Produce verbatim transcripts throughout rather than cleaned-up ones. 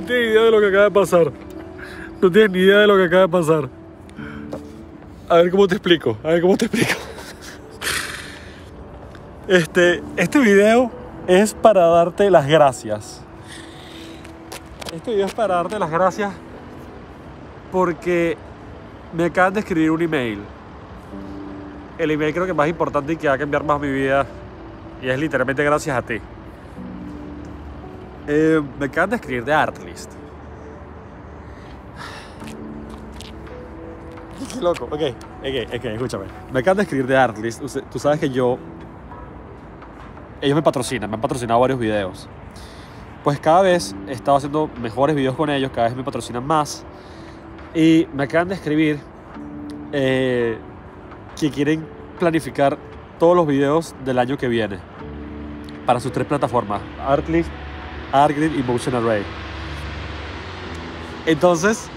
No tienes idea de lo que acaba de pasar. No tienes ni idea de lo que acaba de pasar. A ver cómo te explico. A ver cómo te explico. Este, este video es para darte las gracias. Este video es para darte las gracias porque me acaban de escribir un email. El email creo que más importante y que va a cambiar más mi vida. Y es literalmente gracias a ti. Eh, me acaban de escribir de Artlist. Qué loco. Ok, ok, ok, escúchame. Me acaban de escribir de Artlist. Tú sabes que yo... Ellos me patrocinan, me han patrocinado varios videos. Pues cada vez he estado haciendo mejores videos con ellos, cada vez me patrocinan más. Y me acaban de escribir eh, que quieren planificar todos los videos del año que viene para sus tres plataformas: Artlist, Artgrid y Motion Array. Entonces,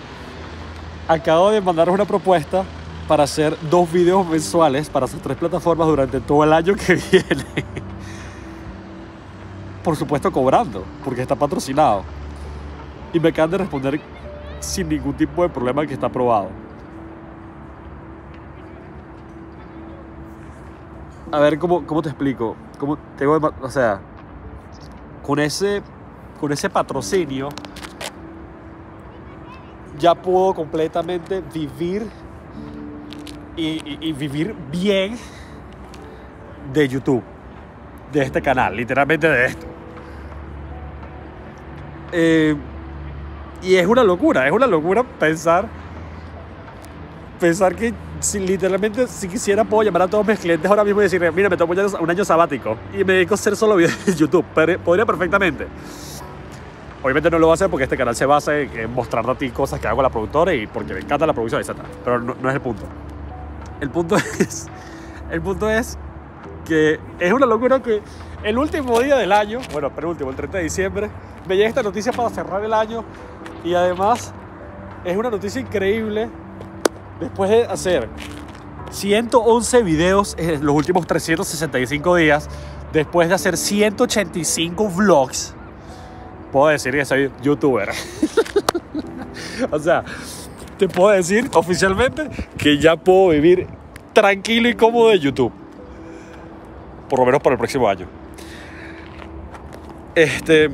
acabo de mandarles una propuesta para hacer dos videos mensuales para sus tres plataformas durante todo el año que viene. Por supuesto cobrando, porque está patrocinado. Y me acaban de responder sin ningún tipo de problema que está aprobado. A ver, ¿cómo, cómo te explico? ¿Cómo tengo, o sea, con ese, con ese patrocinio ya puedo completamente vivir y, y, y vivir bien de YouTube, de este canal, literalmente de esto. Eh, y es una locura, es una locura pensar pensar que si, literalmente si quisiera puedo llamar a todos mis clientes ahora mismo y decirles: mira, me tomo ya un año sabático y me dedico a hacer solo videos de YouTube. Pero podría perfectamente. Obviamente no lo voy a hacer porque este canal se basa en mostrar a ti cosas que hago a la productora y porque me encanta la producción, etcétera. Pero no, no es el punto. El punto es el punto es que es una locura que el último día del año, bueno, penúltimo, el treinta de diciembre, me llega esta noticia para cerrar el año. Y además es una noticia increíble. Después de hacer ciento once videos en los últimos trescientos sesenta y cinco días, después de hacer ciento ochenta y cinco vlogs, puedo decir que soy youtuber. O sea, te puedo decir oficialmente que ya puedo vivir tranquilo y cómodo de YouTube, por lo menos para el próximo año. Este,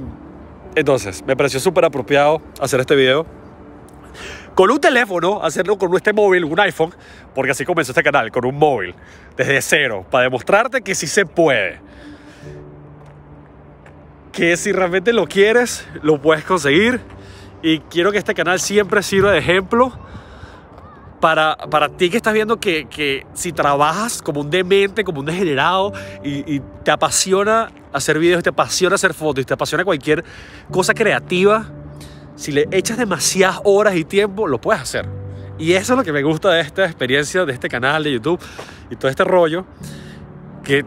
entonces, me pareció súper apropiado hacer este video con un teléfono, hacerlo con este móvil, un iPhone, porque así comenzó este canal, con un móvil, desde cero, para demostrarte que sí se puede. Que si realmente lo quieres, lo puedes conseguir. Y quiero que este canal siempre sirva de ejemplo Para, para ti que estás viendo que, que si trabajas como un demente, como un degenerado y, y te apasiona hacer videos, te apasiona hacer fotos, te apasiona cualquier cosa creativa, si le echas demasiadas horas y tiempo, lo puedes hacer. Y eso es lo que me gusta de esta experiencia, de este canal de YouTube y todo este rollo, que,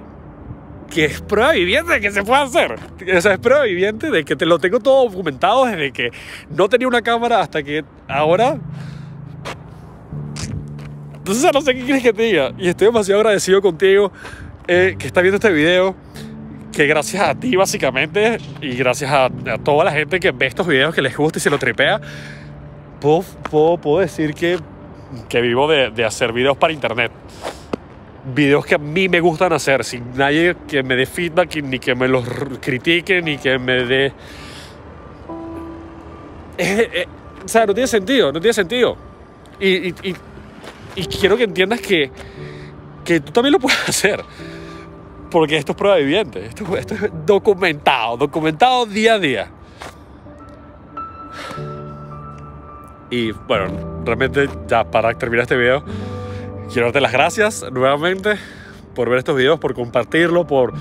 que es prueba viviente de que se puede hacer. O sea, es prueba viviente de que te lo tengo todo documentado desde que no tenía una cámara hasta que ahora... Entonces no sé qué quieres que te diga. Y estoy demasiado agradecido contigo, eh, que estás viendo este video, que gracias a ti básicamente, y gracias a, a toda la gente que ve estos videos, que les gusta y se lo tripea, puedo, puedo, puedo decir que, que vivo de, de hacer videos para internet. Videos que a mí me gustan hacer, sin nadie que me dé feedback, ni que me los critique, ni que me dé... Eh, eh, o sea, no tiene sentido, no tiene sentido. Y... y, y Y quiero que entiendas que, que tú también lo puedes hacer, porque esto es prueba viviente, esto, esto es documentado, documentado día a día. Y bueno, realmente ya para terminar este video, quiero darte las gracias nuevamente por ver estos videos, por compartirlo, por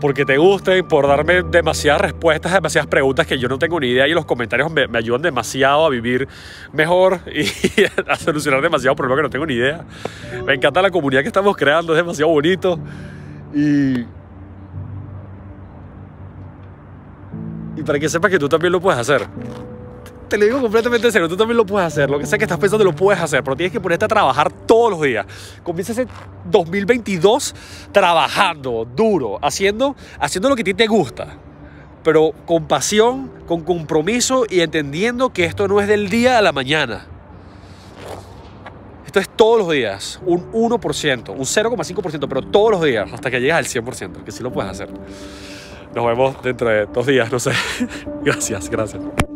porque te gusten, por darme demasiadas respuestas, demasiadas preguntas que yo no tengo ni idea, y los comentarios me, me ayudan demasiado a vivir mejor y a solucionar demasiado problemas que no tengo ni idea. Me encanta la comunidad que estamos creando, es demasiado bonito. Y, y para que sepas que tú también lo puedes hacer. Te lo digo completamente en serio, tú también lo puedes hacer. Lo que sea que estás pensando lo puedes hacer, pero tienes que ponerte a trabajar todos los días. Comienza ese dos mil veintidós trabajando duro, haciendo, haciendo lo que a ti te gusta. pero con pasión, con compromiso y entendiendo que esto no es del día a la mañana. Esto es todos los días, un uno por ciento, un cero coma cinco por ciento, pero todos los días, hasta que llegues al cien por ciento, que sí lo puedes hacer. Nos vemos dentro de dos días, no sé. Gracias, gracias.